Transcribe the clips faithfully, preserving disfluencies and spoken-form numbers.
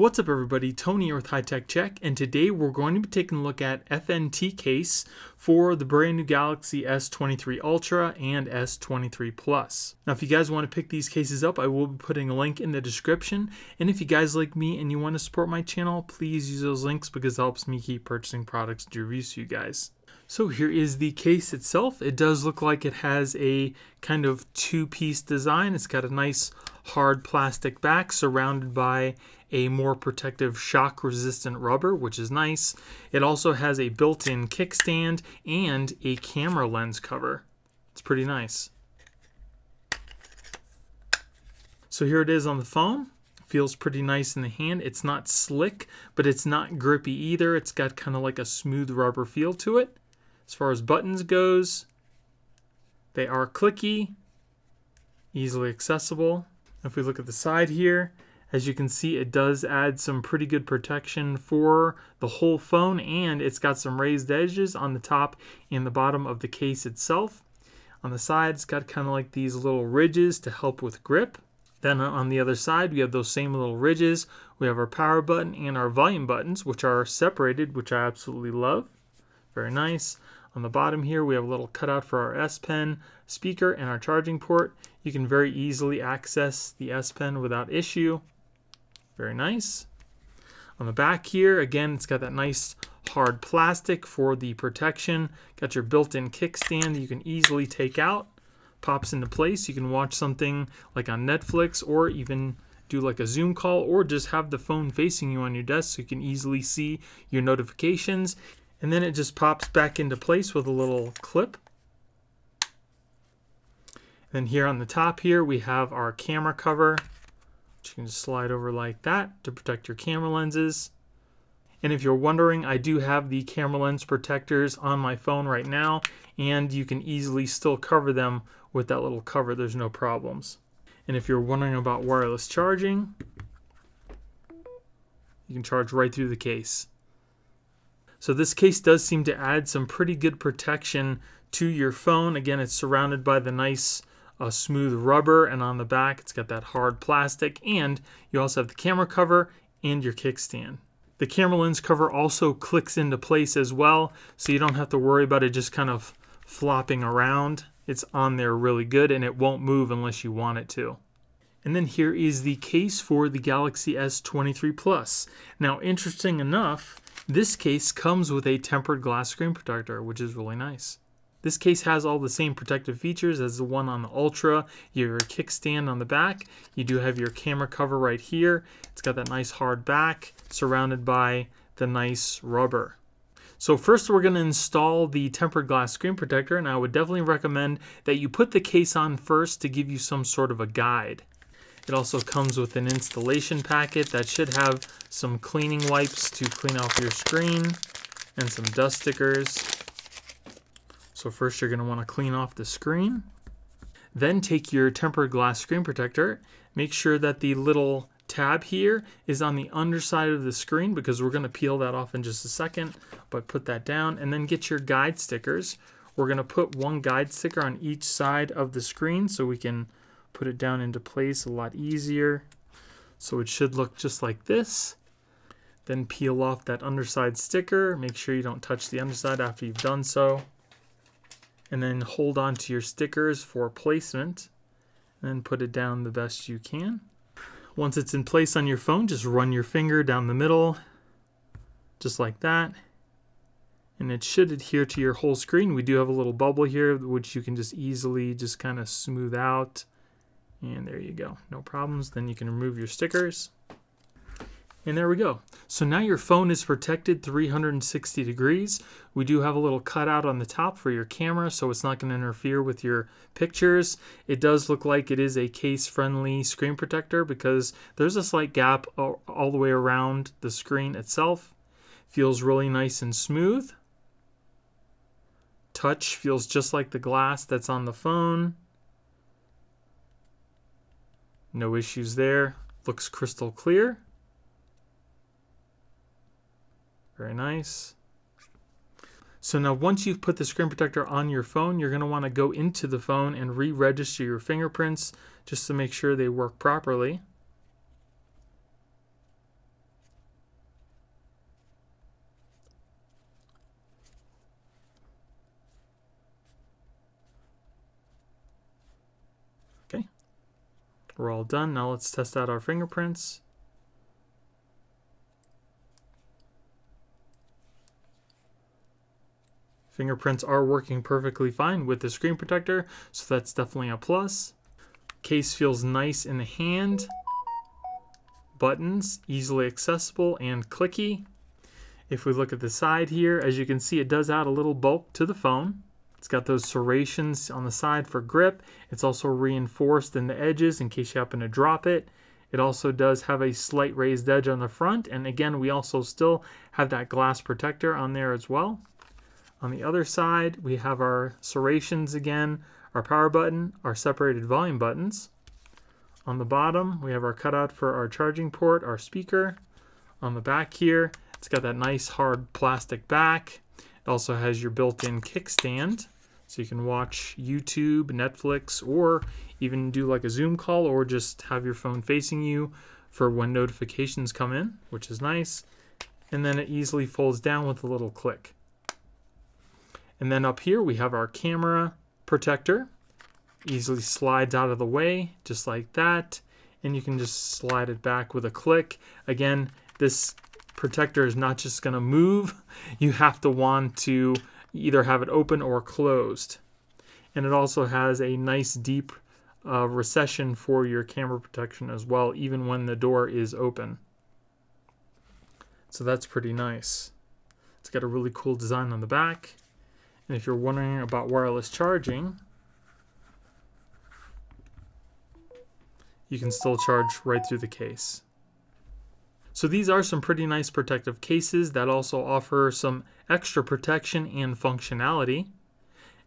What's up everybody, Tony here with High Tech Check, and today we're going to be taking a look at F N T case for the brand new Galaxy S twenty-three Ultra and S twenty-three Plus. Now if you guys want to pick these cases up, I will be putting a link in the description, and if you guys like me and you want to support my channel, please use those links because it helps me keep purchasing products to review for you guys. So here is the case itself. It does look like it has a kind of two-piece design. It's got a nice hard plastic back surrounded by a more protective shock-resistant rubber, which is nice. It also has a built-in kickstand and a camera lens cover. It's pretty nice. So here it is on the phone. Feels pretty nice in the hand. It's not slick, but it's not grippy either. It's got kind of like a smooth rubber feel to it. As far as buttons goes, they are clicky, easily accessible. If we look at the side here, as you can see, it does add some pretty good protection for the whole phone, and it's got some raised edges on the top and the bottom of the case itself. On the side, it's got kind of like these little ridges to help with grip. Then on the other side, we have those same little ridges. We have our power button and our volume buttons, which are separated, which I absolutely love. Very nice. On the bottom here, we have a little cutout for our S Pen speaker and our charging port. You can very easily access the S Pen without issue. Very nice. On the back here, again, it's got that nice hard plastic for the protection. Got your built-in kickstand that you can easily take out. Pops into place. You can watch something like on Netflix, or even do like a Zoom call, or just have the phone facing you on your desk so you can easily see your notifications. And then it just pops back into place with a little clip. And then here on the top here, we have our camera cover, which you can just slide over like that to protect your camera lenses. And if you're wondering, I do have the camera lens protectors on my phone right now, and you can easily still cover them with that little cover. There's no problems. And if you're wondering about wireless charging, you can charge right through the case. So this case does seem to add some pretty good protection to your phone. Again, it's surrounded by the nice uh, smooth rubber, and on the back, it's got that hard plastic, and you also have the camera cover and your kickstand. The camera lens cover also clicks into place as well, so you don't have to worry about it just kind of flopping around. It's on there really good, and it won't move unless you want it to. And then here is the case for the Galaxy S twenty-three Plus. Now, interesting enough, this case comes with a tempered glass screen protector, which is really nice. This case has all the same protective features as the one on the Ultra. You have your kickstand on the back. You do have your camera cover right here. It's got that nice hard back surrounded by the nice rubber. So first we're going to install the tempered glass screen protector, and I would definitely recommend that you put the case on first to give you some sort of a guide. It also comes with an installation packet that should have some cleaning wipes to clean off your screen and some dust stickers. So first you're going to want to clean off the screen. Then take your tempered glass screen protector. Make sure that the little tab here is on the underside of the screen because we're going to peel that off in just a second. But put that down, and then get your guide stickers. We're going to put one guide sticker on each side of the screen so we can put it down into place a lot easier. So it should look just like this. Then peel off that underside sticker. Make sure you don't touch the underside after you've done so. And then hold on to your stickers for placement, and then put it down the best you can. Once it's in place on your phone, just run your finger down the middle, just like that. And it should adhere to your whole screen. We do have a little bubble here, which you can just easily just kind of smooth out. And there you go, no problems. Then you can remove your stickers. And there we go. So now your phone is protected three hundred sixty degrees. We do have a little cutout on the top for your camera, so it's not going to interfere with your pictures. It does look like it is a case-friendly screen protector because there's a slight gap all the way around the screen itself. Feels really nice and smooth. Touch feels just like the glass that's on the phone. No issues there. Looks crystal clear. Very nice. So now once you've put the screen protector on your phone, you're going to want to go into the phone and re-register your fingerprints just to make sure they work properly. We're all done. Now let's test out our fingerprints. Fingerprints are working perfectly fine with the screen protector, so that's definitely a plus. Case feels nice in the hand. Buttons, easily accessible and clicky. If we look at the side here, as you can see, it does add a little bulk to the phone. It's got those serrations on the side for grip. It's also reinforced in the edges in case you happen to drop it. It also does have a slight raised edge on the front. And again, we also still have that glass protector on there as well. On the other side, we have our serrations again, our power button, our separated volume buttons. On the bottom, we have our cutout for our charging port, our speaker. On the back here, it's got that nice hard plastic back. It also has your built-in kickstand, so you can watch YouTube, Netflix, or even do like a Zoom call, or just have your phone facing you for when notifications come in, which is nice. And then it easily folds down with a little click. And then up here we have our camera protector. Easily slides out of the way, just like that. And you can just slide it back with a click. Again, this protector is not just going to move. You have to want to either have it open or closed. And it also has a nice deep uh, recession for your camera protection as well, even when the door is open. So that's pretty nice. It's got a really cool design on the back. And if you're wondering about wireless charging, you can still charge right through the case. So these are some pretty nice protective cases that also offer some extra protection and functionality.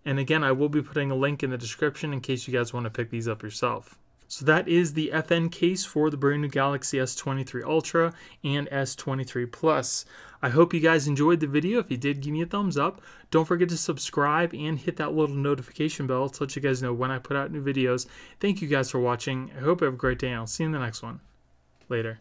And again, I will be putting a link in the description in case you guys want to pick these up yourself. So that is the F N case for the brand new Galaxy S twenty-three Ultra and S twenty-three Plus. I hope you guys enjoyed the video. If you did, give me a thumbs up. Don't forget to subscribe and hit that little notification bell to let you guys know when I put out new videos. Thank you guys for watching. I hope you have a great day and I'll see you in the next one. Later.